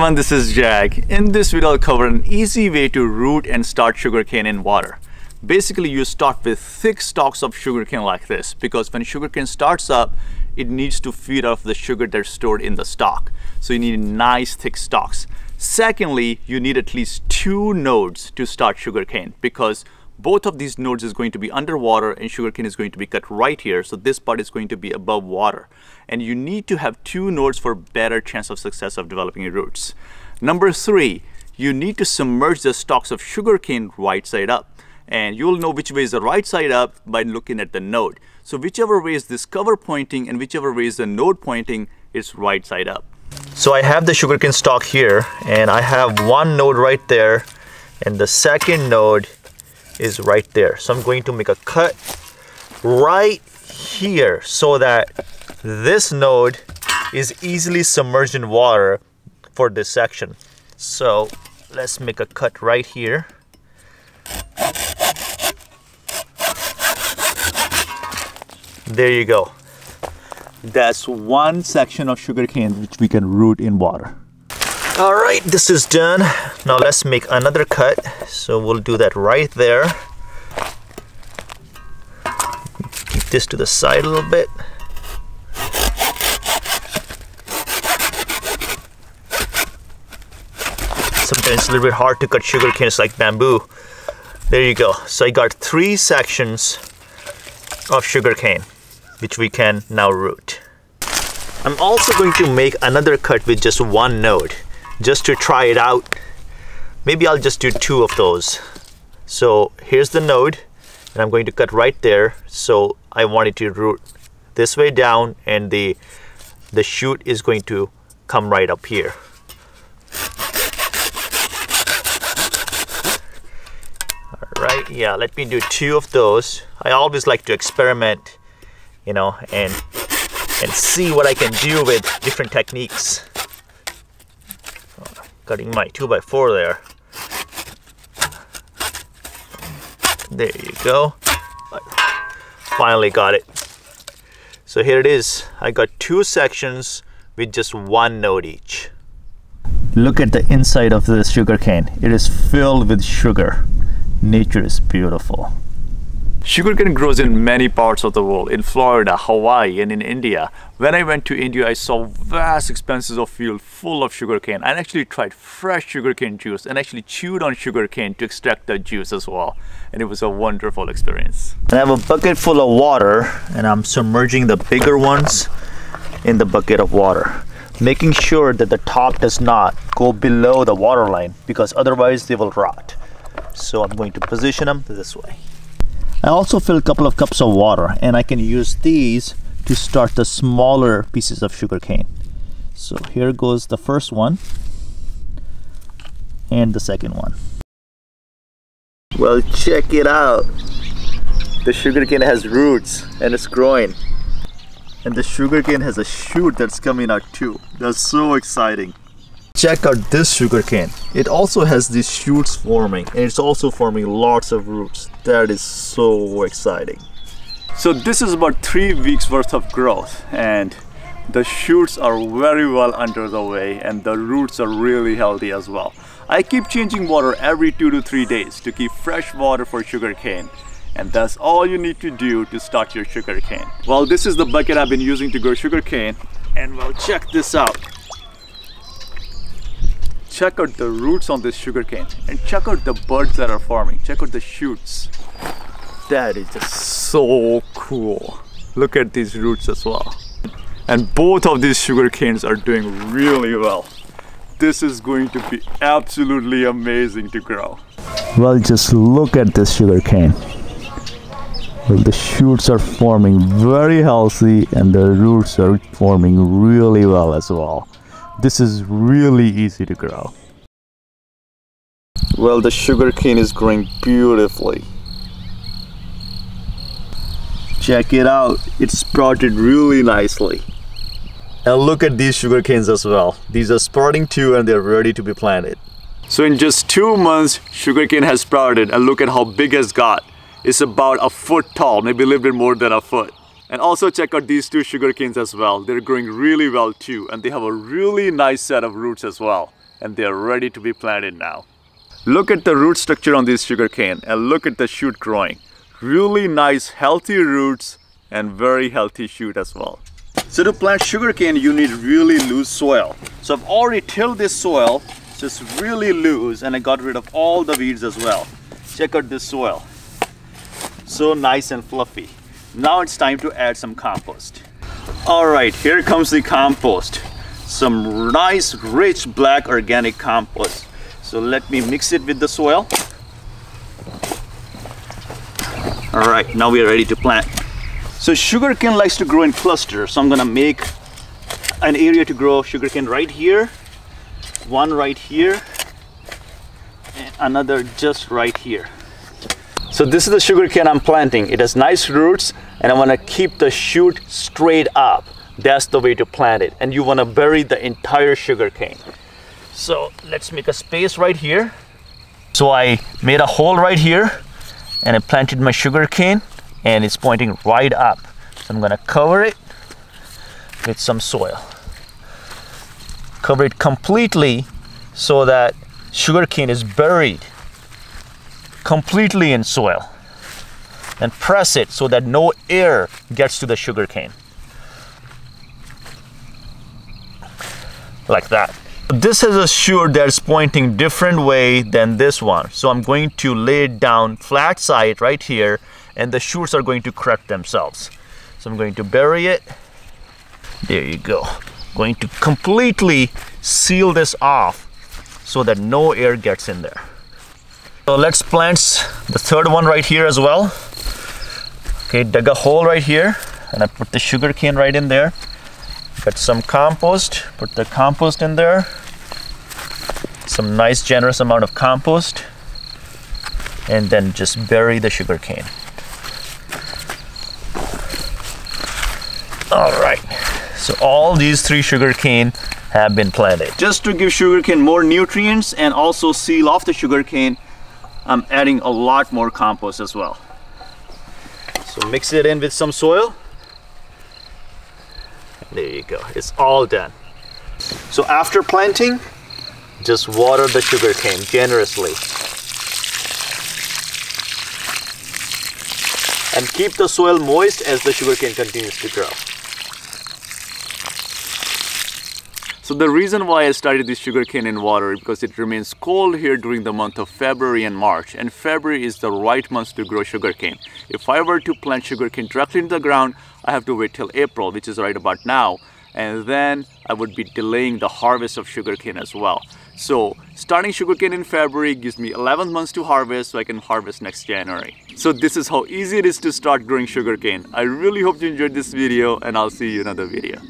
everyone, this is Jag. In this video, I'll cover an easy way to root and start sugarcane in water. Basically, you start with thick stalks of sugarcane like this, because when sugarcane starts up, it needs to feed off the sugar that's stored in the stalk. So you need nice thick stalks. Secondly, you need at least two nodes to start sugarcane, because both of these nodes is going to be underwater and sugarcane is going to be cut right here. So this part is going to be above water. And you need to have two nodes for better chance of success of developing your roots. Number three, you need to submerge the stalks of sugarcane right side up. And you'll know which way is the right side up by looking at the node. So whichever way is this cover pointing and whichever way is the node pointing, it's right side up. So I have the sugarcane stalk here and I have one node right there and the second node is right there. So I'm going to make a cut right here so that this node is easily submerged in water for this section. So let's make a cut right here. There you go. That's one section of sugarcane which we can root in water. All right, this is done. Now let's make another cut. So we'll do that right there. Keep this to the side a little bit. Sometimes it's a little bit hard to cut sugarcane, it's like bamboo. There you go. So I got three sections of sugarcane, which we can now root. I'm also going to make another cut with just one node, just to try it out. Maybe I'll just do two of those. So here's the node, and I'm going to cut right there. So I want it to root this way down, and the shoot is going to come right up here. All right, yeah, let me do two of those. I always like to experiment, you know, and see what I can do with different techniques. Cutting my 2x4 there. There you go. Finally got it. So here it is. I got two sections with just one node each. Look at the inside of this sugarcane. It is filled with sugar. Nature is beautiful. Sugarcane grows in many parts of the world, in Florida, Hawaii, and in India. When I went to India, I saw vast expanses of field full of sugarcane. I actually tried fresh sugarcane juice and actually chewed on sugarcane to extract the juice as well. And it was a wonderful experience. I have a bucket full of water and I'm submerging the bigger ones in the bucket of water, making sure that the top does not go below the water line because otherwise they will rot. So I'm going to position them this way. I also fill a couple of cups of water and I can use these to start the smaller pieces of sugarcane. So here goes the first one and the second one. Well, check it out. The sugarcane has roots and it's growing. And the sugarcane has a shoot that's coming out too. That's so exciting. Check out this sugarcane. It also has these shoots forming and it's also forming lots of roots. That is so exciting. So this is about 3 weeks worth of growth and the shoots are very well under the way and the roots are really healthy as well. I keep changing water every 2 to 3 days to keep fresh water for sugarcane. And that's all you need to do to start your sugarcane. Well, this is the bucket I've been using to grow sugarcane and well, check this out. Check out the roots on this sugarcane and check out the buds that are forming. Check out the shoots. That is just so cool. Look at these roots as well. And both of these sugarcanes are doing really well. This is going to be absolutely amazing to grow. Well, just look at this sugarcane. Well, the shoots are forming very healthy and the roots are forming really well as well. This is really easy to grow. Well, the sugarcane is growing beautifully. Check it out. It's sprouted really nicely. And look at these sugarcanes as well. These are sprouting too and they're ready to be planted. So in just 2 months, sugarcane has sprouted and look at how big it's got. It's about a foot tall, maybe a little bit more than a foot. And also check out these two sugarcanes as well. They're growing really well too and they have a really nice set of roots as well. and they are ready to be planted now. Look at the root structure on this sugarcane and look at the shoot growing. Really nice healthy roots and very healthy shoot as well. So to plant sugarcane you need really loose soil. So I've already tilled this soil, so it's really loose, and I got rid of all the weeds as well. Check out this soil. So nice and fluffy. Now it's time to add some compost. Alright, here comes the compost. Some nice rich black organic compost. So let me mix it with the soil. Alright, now we are ready to plant. So sugarcane likes to grow in clusters. So I'm gonna make an area to grow sugarcane right here, one right here, and another just right here. So this is the sugarcane I'm planting. It has nice roots and I want to keep the shoot straight up. That's the way to plant it. And you want to bury the entire sugarcane. So let's make a space right here. So I made a hole right here and I planted my sugarcane and it's pointing right up. So I'm going to cover it with some soil. Cover it completely so that sugarcane is buried completely in soil, and press it so that no air gets to the sugarcane. Like that. This is a shoot that's pointing different way than this one. So I'm going to lay it down flat side right here and the shoots are going to correct themselves. So I'm going to bury it. There you go. Going to completely seal this off so that no air gets in there. So let's plant the third one right here as well. Okay, dug a hole right here and I put the sugarcane right in there. Got some compost, put the compost in there. Some nice generous amount of compost. And then just bury the sugarcane. Alright, so all these three sugarcane have been planted. Just to give sugarcane more nutrients and also seal off the sugarcane, I'm adding a lot more compost as well. So mix it in with some soil. There you go, it's all done. So after planting, just water the sugarcane generously. And keep the soil moist as the sugarcane continues to grow. So the reason why I started this sugarcane in water is because it remains cold here during the month of February and March, and February is the right month to grow sugarcane. If I were to plant sugarcane directly into the ground, I have to wait till April, which is right about now, and then I would be delaying the harvest of sugarcane as well. So starting sugarcane in February gives me 11 months to harvest, so I can harvest next January. So this is how easy it is to start growing sugarcane. I really hope you enjoyed this video and I'll see you in another video.